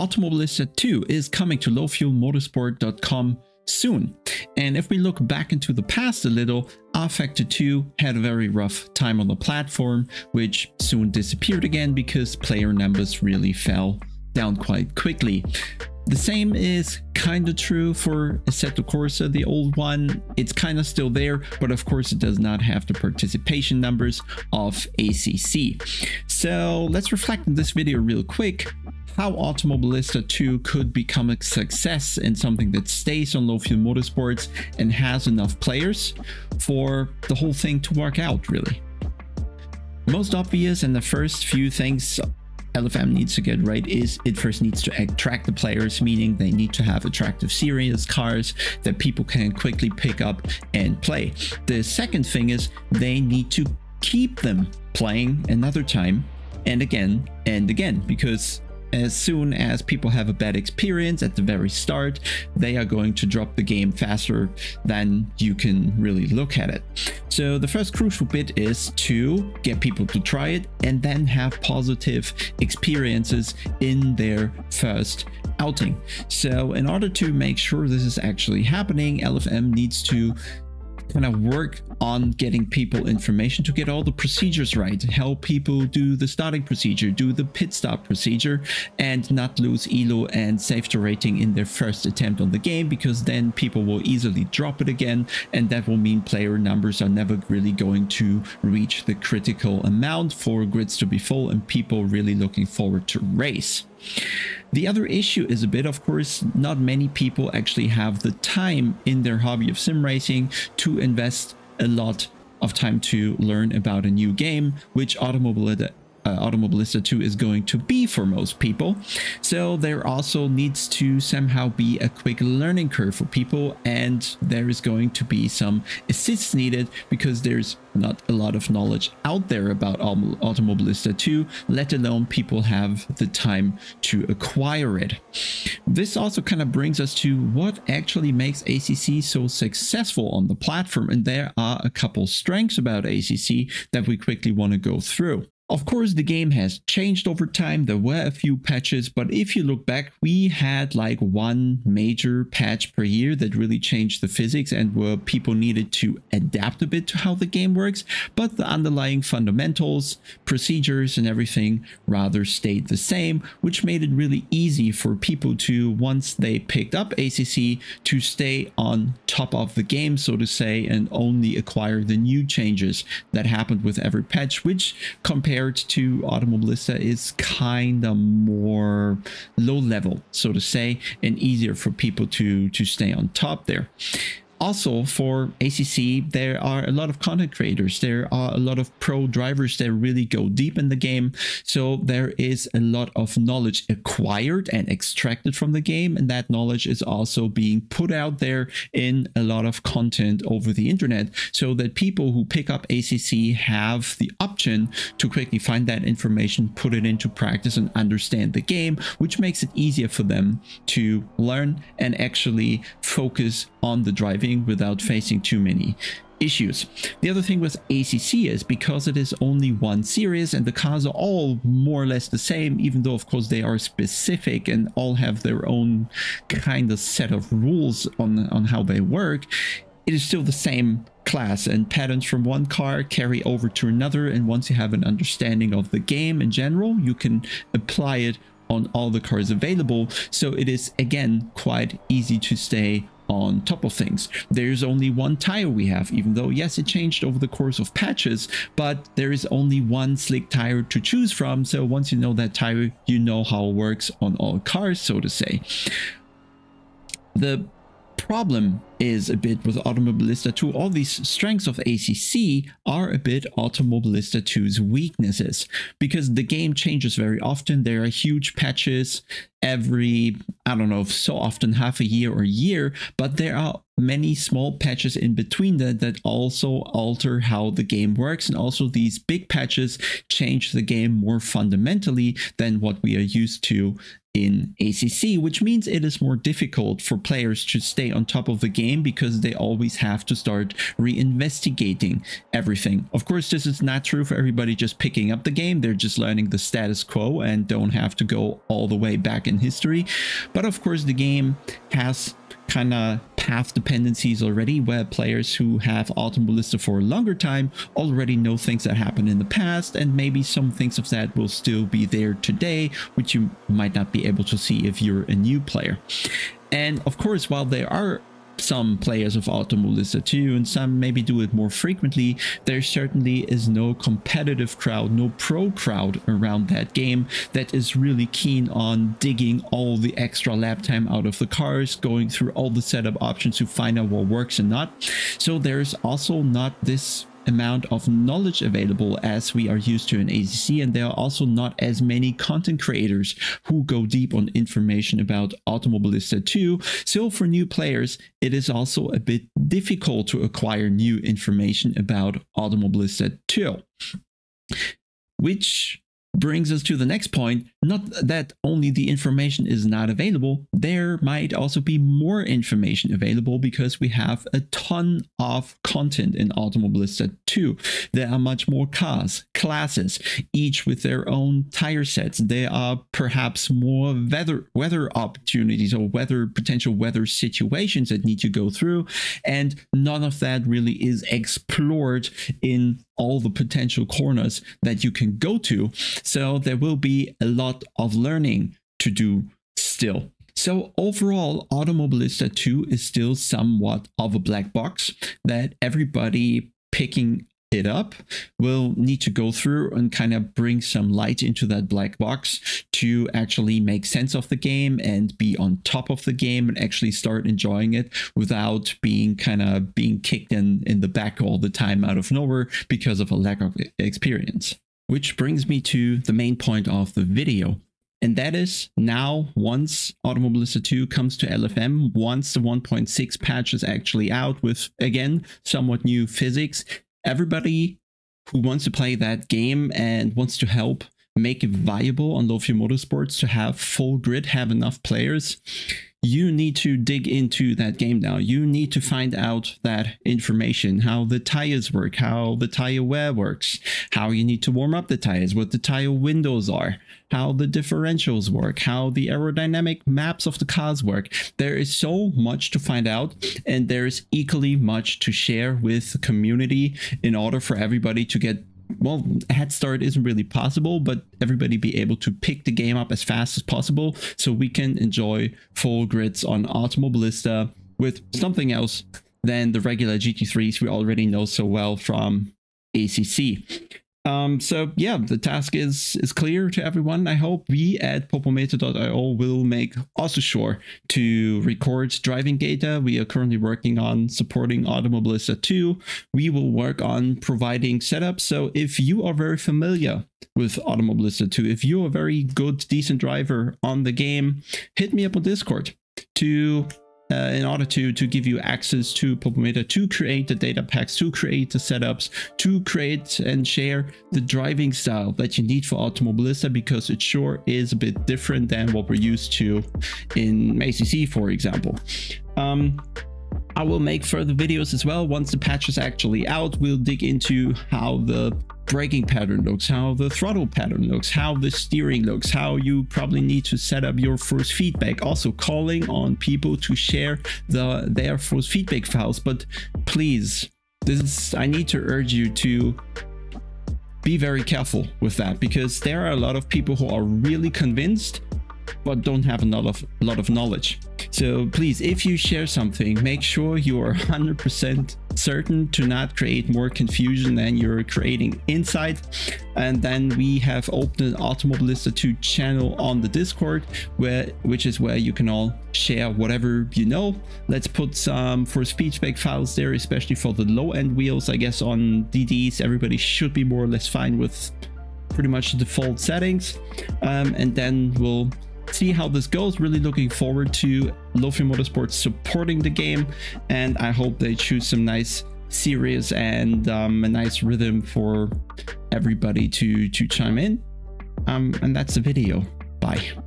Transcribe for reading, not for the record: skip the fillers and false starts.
Automobilista 2 is coming to lowfuelmotorsport.com soon. And if we look back into the past a little, rFactor 2 had a very rough time on the platform, which soon disappeared again because player numbers really fell down quite quickly. The same is kind of true for Assetto Corsa, the old one. It's kind of still there, but of course it does not have the participation numbers of ACC. So let's reflect on this video real quick, how Automobilista 2 could become a success and something that stays on Low Fuel Motorsports and has enough players for the whole thing to work out, really. Most obvious and the first few things LFM needs to get right is it first needs to attract the players, meaning they need to have attractive series cars that people can quickly pick up and play. The second thing is they need to keep them playing another time and again, because as soon as people have a bad experience at the very start, they are going to drop the game faster than you can really look at it. So the first crucial bit is to get people to try it and then have positive experiences in their first outing. So in order to make sure this is actually happening, LFM needs to kind of work on getting people information to get all the procedures right, help people do the starting procedure, do the pit stop procedure, and not lose ELO and safety rating in their first attempt on the game, because then people will easily drop it again, and that will mean player numbers are never really going to reach the critical amount for grids to be full and people really looking forward to race. The other issue is a bit, of course, not many people actually have the time in their hobby of sim racing to invest a lot of time to learn about a new game, which Automobilista 2 is going to be for most people. So there also needs to somehow be a quick learning curve for people, and there is going to be some assists needed because there's not a lot of knowledge out there about Automobilista 2, let alone people have the time to acquire it. This also kind of brings us to what actually makes ACC so successful on the platform, and there are a couple strengths about ACC that we quickly want to go through. Of course, the game has changed over time. There were a few patches, but if you look back, we had like one major patch per year that really changed the physics and where people needed to adapt a bit to how the game works. But the underlying fundamentals, procedures, and everything rather stayed the same, which made it really easy for people to, once they picked up ACC, to stay on top of the game, so to say, and only acquire the new changes that happened with every patch, which compared to Automobilista is kind of more low level, so to say, and easier for people to stay on top there. Also, for ACC, there are a lot of content creators. There are a lot of pro drivers that really go deep in the game. So there is a lot of knowledge acquired and extracted from the game. And that knowledge is also being put out there in a lot of content over the internet, so that people who pick up ACC have the option to quickly find that information, put it into practice, and understand the game, which makes it easier for them to learn and actually focus on the driving without facing too many issues. The other thing with ACC is because it is only one series and the cars are all more or less the same, even though of course they are specific and all have their own kind of set of rules on how they work, it is still the same class, and patterns from one car carry over to another, and once you have an understanding of the game in general, you can apply it on all the cars available. So it is again quite easy to stay on top of things. There's only one tire we have, even though yes, it changed over the course of patches, but there is only one slick tire to choose from. So once you know that tire, you know how it works on all cars, so to say. The problem is a bit with Automobilista 2, all these strengths of ACC are a bit Automobilista 2's weaknesses, because the game changes very often. There are huge patches every, I don't know, so often half a year or a year, but there are many small patches in between that also alter how the game works, and also these big patches change the game more fundamentally than what we are used to in ACC, which means it is more difficult for players to stay on top of the game game, because they always have to start reinvestigating everything. Of course, this is not true for everybody just picking up the game. They're just learning the status quo and don't have to go all the way back in history. But of course, the game has kind of path dependencies already, where players who have Automobilista for a longer time already know things that happened in the past, and maybe some things of that will still be there today, which you might not be able to see if you're a new player. And of course, while there are some players of Automobilista 2 and some maybe do it more frequently, there certainly is no competitive crowd, no pro crowd around that game that is really keen on digging all the extra lap time out of the cars, going through all the setup options to find out what works and not. So there's also not this amount of knowledge available as we are used to in ACC, and there are also not as many content creators who go deep on information about Automobilista 2. So for new players, it is also a bit difficult to acquire new information about Automobilista 2. Which brings us to the next point. Not that only the information is not available, there might also be more information available, because we have a ton of content in Automobilista 2. There are much more cars, classes, each with their own tire sets. There are perhaps more weather opportunities or potential weather situations that need to go through, and none of that really is explored in all the potential corners that you can go to. So there will be a lot of learning to do still. So overall, Automobilista 2 is still somewhat of a black box that everybody picking it up will need to go through and kind of bring some light into that black box to actually make sense of the game and be on top of the game and actually start enjoying it without being kind of kicked in the back all the time out of nowhere because of a lack of experience. Which brings me to the main point of the video. And that is, now once Automobilista 2 comes to LFM, once the 1.6 patch is actually out with, again, somewhat new physics, everybody who wants to play that game and wants to help make it viable on LoFi Motorsports to have full grid, have enough players, you need to dig into that game now. You need to find out that information, how the tires work, how the tire wear works, how you need to warm up the tires, what the tire windows are, how the differentials work, how the aerodynamic maps of the cars work. There is so much to find out, and there is equally much to share with the community in order for everybody to get, well, a head start isn't really possible, but everybody be able to pick the game up as fast as possible so we can enjoy full grids on Automobilista with something else than the regular GT3s we already know so well from ACC. So yeah, the task is clear to everyone. I hope we at popometer.io will make also sure to record driving data. We are currently working on supporting Automobilista 2. We will work on providing setups. So if you are very familiar with Automobilista 2, if you're a very good, decent driver on the game, hit me up on Discord to in order to give you access to Popometer, to create the data packs, to create the setups, to create and share the driving style that you need for Automobilista, because it sure is a bit different than what we're used to in ACC, for example. I will make further videos as well. Once the patch is actually out, we'll dig into how the braking pattern looks, how the throttle pattern looks, how the steering looks, how you probably need to set up your force feedback. Also calling on people to share their force feedback files. But please, I need to urge you to be very careful with that, because there are a lot of people who are really convinced but don't have a lot of knowledge. So please, if you share something, make sure you are 100% certain to not create more confusion than you're creating insight. And then we have opened an Automobilista 2 channel on the Discord, which is where you can all share whatever you know. Let's put some force feedback files there, especially for the low-end wheels. I guess on DDs, everybody should be more or less fine with pretty much the default settings. And then we'll see how this goes. Really looking forward to LoFi Motorsports supporting the game, and I hope they choose some nice series and a nice rhythm for everybody to chime in. And that's the video. Bye.